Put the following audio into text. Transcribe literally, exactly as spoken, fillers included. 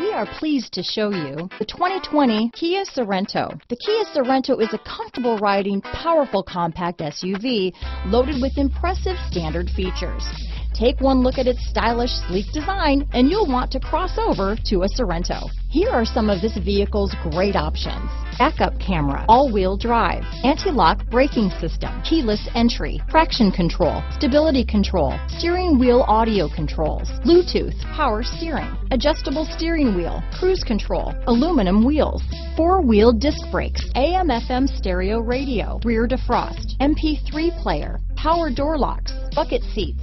We are pleased to show you the twenty twenty Kia Sorento. The Kia Sorento is a comfortable riding, powerful compact S U V loaded with impressive standard features. Take one look at its stylish, sleek design and you'll want to cross over to a Sorento. Here are some of this vehicle's great options. Backup camera, all-wheel drive, anti-lock braking system, keyless entry, traction control, stability control, steering wheel audio controls, Bluetooth, power steering, adjustable steering wheel, cruise control, aluminum wheels, four-wheel disc brakes, A M F M stereo radio, rear defrost, M P three player, power door locks, bucket seats,